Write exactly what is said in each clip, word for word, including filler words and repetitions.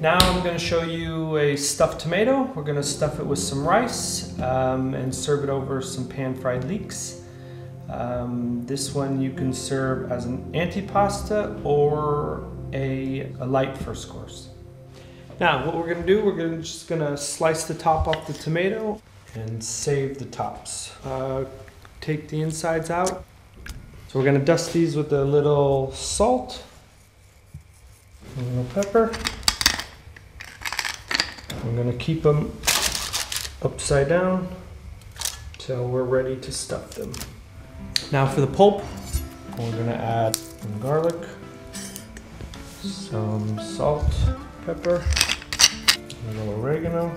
Now I'm going to show you a stuffed tomato. We're going to stuff it with some rice um, and serve it over some pan-fried leeks. Um, this one you can serve as an antipasta or a, a light first course. Now what we're going to do, we're gonna, just going to slice the top off the tomato and save the tops. Uh, take the insides out. So we're going to dust these with a little salt, a little pepper. I'm going to keep them upside down till we're ready to stuff them. Now for the pulp, we're going to add some garlic, some salt, pepper, a little oregano,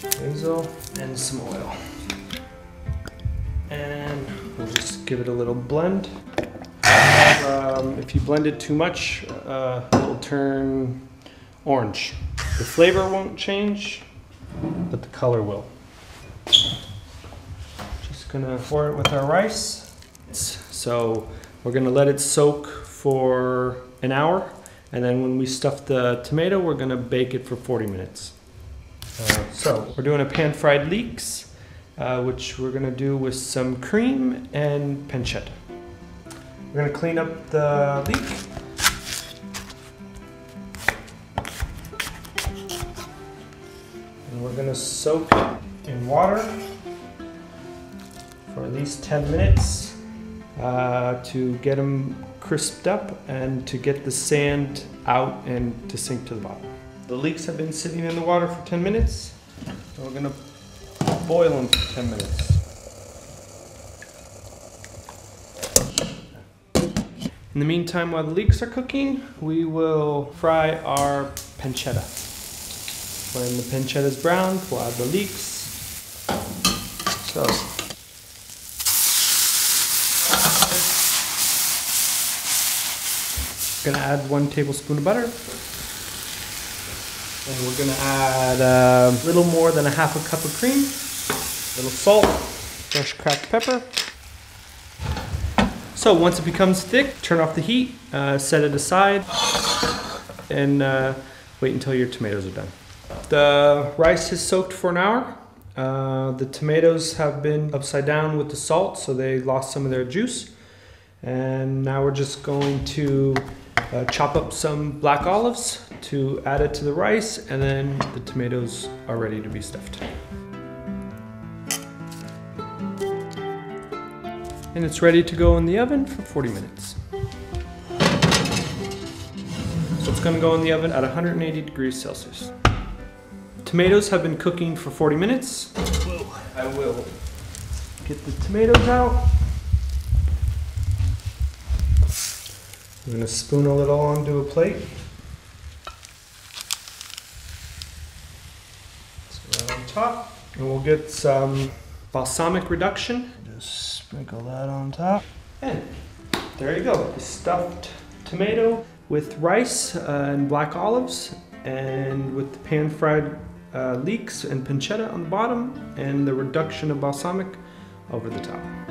basil, and some oil. And we'll just give it a little blend. Um, if you blend it too much, uh, it'll turn orange. The flavor won't change, but the color will. Just gonna pour it with our rice. So we're gonna let it soak for an hour, and then when we stuff the tomato, we're gonna bake it for forty minutes. Uh, so we're doing a pan-fried leeks, uh, which we're gonna do with some cream and pancetta. We're gonna clean up the leek. We're going to soak it in water for at least ten minutes uh, to get them crisped up and to get the sand out and to sink to the bottom. The leeks have been sitting in the water for ten minutes, so we're going to boil them for ten minutes. In the meantime, while the leeks are cooking, we will fry our pancetta. When the pancetta is brown, we'll add the leeks. So, gonna add one tablespoon of butter, and we're gonna add a little more than a half a cup of cream, a little salt, fresh cracked pepper. So once it becomes thick, turn off the heat, uh, set it aside, and uh, wait until your tomatoes are done. The rice is soaked for an hour. Uh, the tomatoes have been upside down with the salt, so they lost some of their juice. And now we're just going to uh, chop up some black olives to add it to the rice, and then the tomatoes are ready to be stuffed. And it's ready to go in the oven for forty minutes. So it's gonna go in the oven at one hundred eighty degrees Celsius. Tomatoes have been cooking for forty minutes. Whoa. I will get the tomatoes out. I'm gonna spoonel it all onto a plate. So on top, and we'll get some balsamic reduction. Just sprinkle that on top. And there you go, the stuffed tomato with rice uh, and black olives, and with the pan-fried Uh, leeks and pancetta on the bottom, and the reduction of balsamic over the top.